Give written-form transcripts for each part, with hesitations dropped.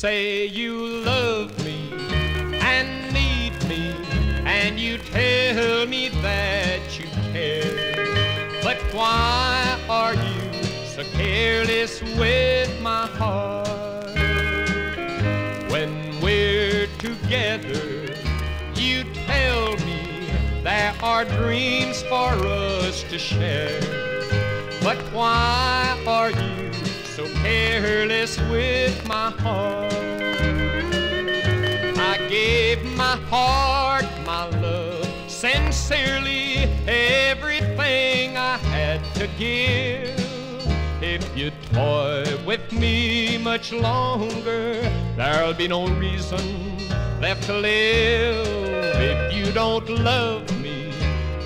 say you love me and need me, and you tell me that you care. But why are you so careless with my heart? When we're together, you tell me there are dreams for us to share. But why are you so careless with my heart? I gave my heart, my love, sincerely everything I had to give. If you toy with me much longer, there'll be no reason left to live. If you don't love me,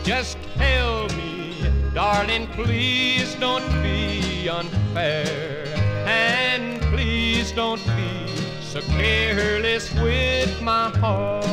just tell me, darling, please don't be unfair, and please don't be so careless with my heart.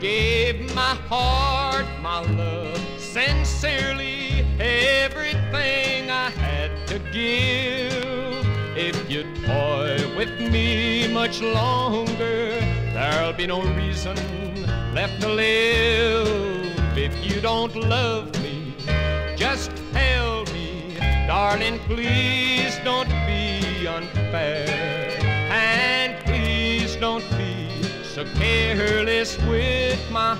Gave my heart, my love, sincerely everything I had to give. If you toy with me much longer, there'll be no reason left to live. If you don't love me, just tell me, darling, please don't be unfair, and please don't be so careless with my